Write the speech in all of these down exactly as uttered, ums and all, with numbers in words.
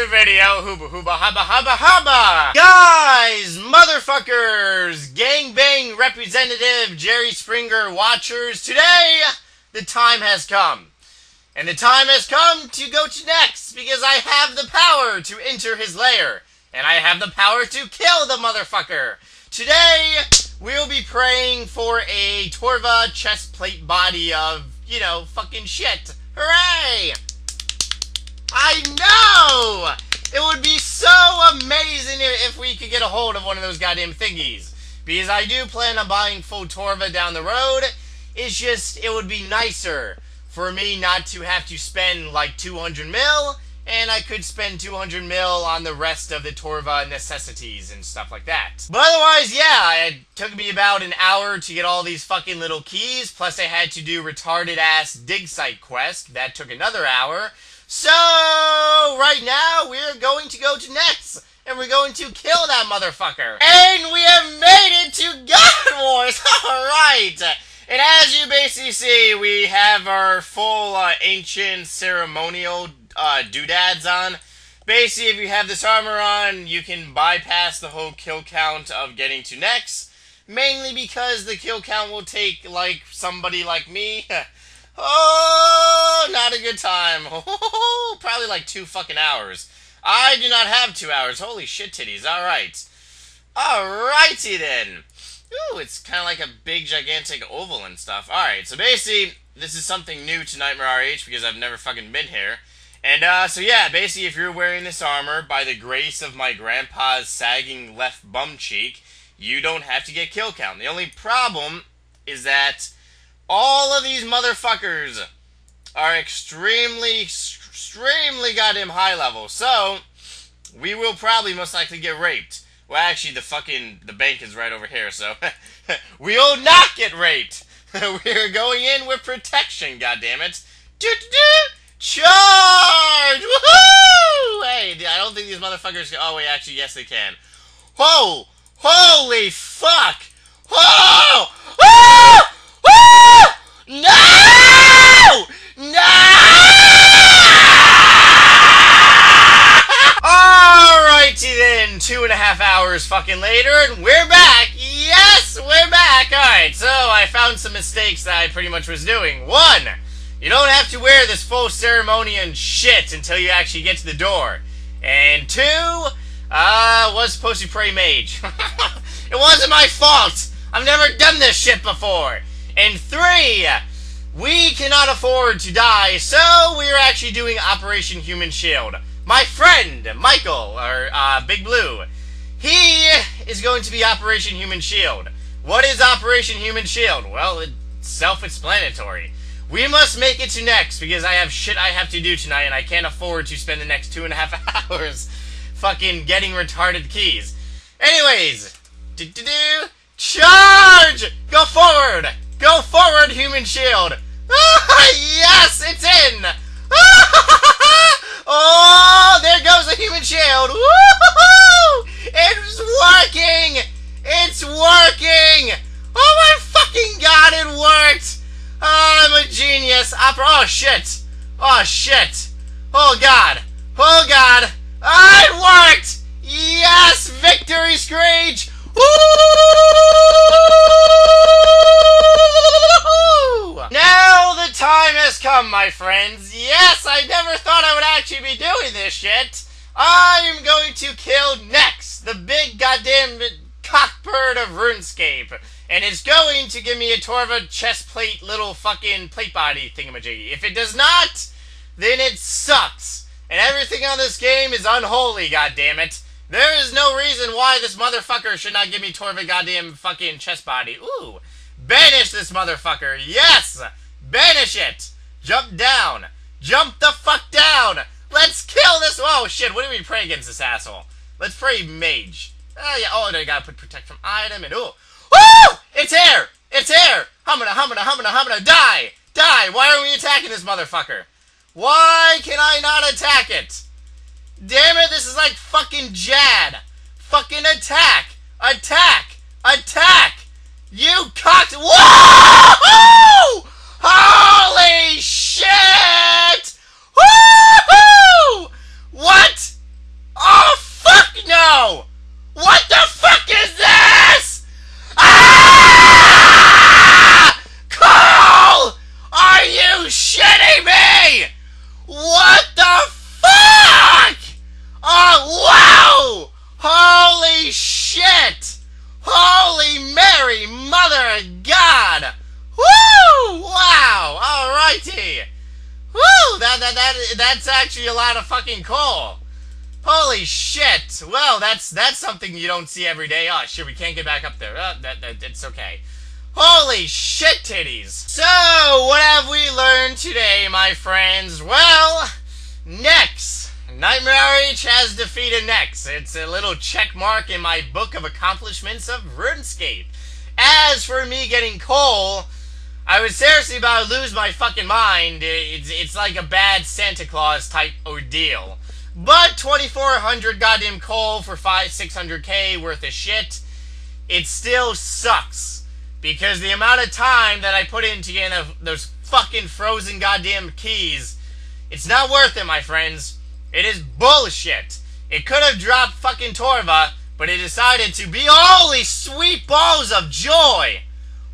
new video. Hooba hooba hubba hubba hubba. Guys, motherfuckers, gangbang representative, Jerry Springer watchers, today the time has come. And the time has come to go to next, because I have the power to enter his lair. And I have the power to kill the motherfucker. Today, we'll be praying for a Torva chest plate body of, you know, fucking shit. Hooray! I know! It would be so amazing if we could get a hold of one of those goddamn thingies. Because I do plan on buying full Torva down the road. It's just, it would be nicer for me not to have to spend like two hundred mil. And I could spend two hundred mil on the rest of the Torva necessities and stuff like that. But otherwise, yeah, it took me about an hour to get all these fucking little keys. Plus I had to do retarded-ass dig site quest. That took another hour. So, right now, we're going to go to Nex, and we're going to kill that motherfucker. And we have made it to God Wars! Alright! And as you basically see, we have our full uh, ancient ceremonial uh, doodads on. Basically, if you have this armor on, you can bypass the whole kill count of getting to Nex. Mainly because the kill count will take, like, somebody like me. Oh, not a good time. Probably like two fucking hours. I do not have two hours. Holy shit titties. Alright. Alrighty then. Ooh, it's kind of like a big, gigantic oval and stuff. Alright, so basically, this is something new to NightmareRH because I've never fucking been here. And, uh, so yeah, basically, if you're wearing this armor, by the grace of my grandpa's sagging left bum cheek, you don't have to get kill count. The only problem is that all of these motherfuckers are extremely, extremely goddamn high level. So, we will probably most likely get raped. Well, actually, the fucking, the bank is right over here, so we'll not get raped. We're going in with protection, goddammit. Do-do-do! Charge! Woohoo! Hey, I don't think these motherfuckers can, oh wait, actually, yes they can. Whoa! Holy fuck! Whoa! Whoa! Whoa! No! No! Alrighty then, two and a half hours fucking later, and we're back! Yes, we're back! Alright, so I found some mistakes that I pretty much was doing. One, you don't have to wear this full ceremony and shit until you actually get to the door. And two, uh, I was supposed to pray mage. It wasn't my fault! I've never done this shit before! And three, we cannot afford to die, so we're actually doing Operation Human Shield. My friend, Michael, or uh, Big Blue, he is going to be Operation Human Shield. What is Operation Human Shield? Well, it's self-explanatory. We must make it to Nex, because I have shit I have to do tonight, and I can't afford to spend the next two and a half hours fucking getting retarded keys. Anyways, do-do-do, charge! Go forward! Go forward, Human Shield! Ah, yes, it's in! Oh, there goes the Human Shield! Woo-hoo-hoo! It's working! It's working! Oh my fucking god, it worked! Oh, I'm a genius! Opera- oh shit! Oh shit! Oh god! Oh god! Oh, it worked! Yes! Victory screech! Woo! Now the time has come, my friends! Yes, I never thought I would actually be doing this shit! I am going to kill Nex, the big goddamn cockbird of RuneScape. And it's going to give me a Torva chest plate little fucking plate body thingamajiggy. If it does not, then it sucks. And everything on this game is unholy, goddammit. There is no reason why this motherfucker should not give me Torva goddamn fucking chest body. Ooh. Banish this motherfucker. Yes. Banish it. Jump down. Jump the fuck down. Let's kill this. Oh shit, what do we pray against this asshole? Let's pray mage. Oh yeah, oh, I gotta put protect from item and ooh. Woo! It's here! It's here! Humana, humana, humana, humana, die! Die! Why are we attacking this motherfucker? Why can I not attack it? Damn it, this is like fucking Jad! Fucking attack! Attack! Attack! You cocked- Whoa! Holy shit! Woo-hoo! What almighty! Woo! That, that, that, that's actually a lot of fucking coal. Holy shit! Well, that's that's something you don't see every day. Oh, shit, we can't get back up there. Uh, that, that, it's okay. Holy shit titties! So, what have we learned today, my friends? Well, Nex! NightmareRH has defeated Nex. It's a little check mark in my book of accomplishments of RuneScape. As for me getting coal, I was seriously about to lose my fucking mind. It's, it's like a bad Santa Claus type ordeal. But twenty-four hundred goddamn coal for five six hundred K worth of shit, it still sucks. Because the amount of time that I put into getting those fucking frozen goddamn keys, it's not worth it, my friends. It is bullshit. It could have dropped fucking Torva, but it decided to be- Holy sweet balls of joy!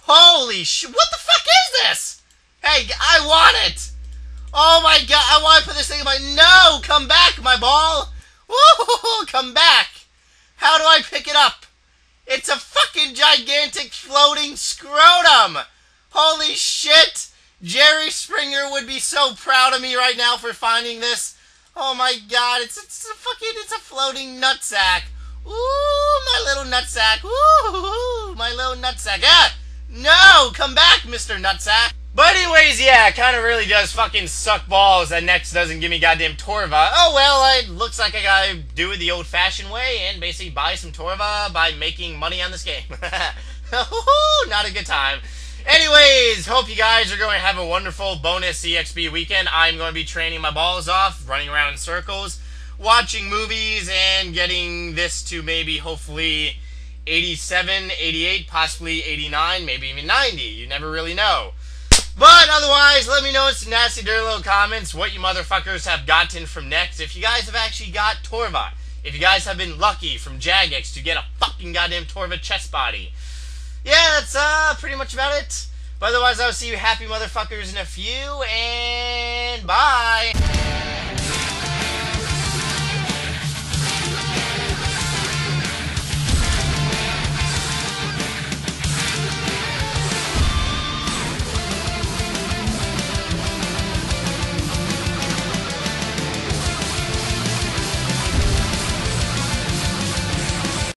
Holy sh- What the fuck is this? Hey, I want it! Oh my god, I want to put this thing in my- No! Come back, my ball! Woo! Come back! How do I pick it up? It's a fucking gigantic floating scrotum! Holy shit! Jerry Springer would be so proud of me right now for finding this. Oh my god, it's, it's a fucking- It's a floating nutsack. Ooh, my little nutsack. Ooh, my little nutsack. Ah! No! Come back, Mister Nutsack! But anyways, yeah, it kind of really does fucking suck balls that Nex doesn't give me goddamn Torva. Oh well, it looks like I gotta do it the old-fashioned way and basically buy some Torva by making money on this game. Not a good time. Anyways, hope you guys are going to have a wonderful bonus E X P weekend. I'm going to be training my balls off, running around in circles, watching movies, and getting this to maybe, hopefully, eighty-seven, eighty-eight, possibly eighty-nine, maybe even ninety. You never really know. But otherwise, let me know in some nasty, dirty little comments what you motherfuckers have gotten from Nex. If you guys have actually got Torva. If you guys have been lucky from Jagex to get a fucking goddamn Torva chest body. Yeah, that's uh, pretty much about it. But otherwise, I'll see you happy motherfuckers in a few, and bye!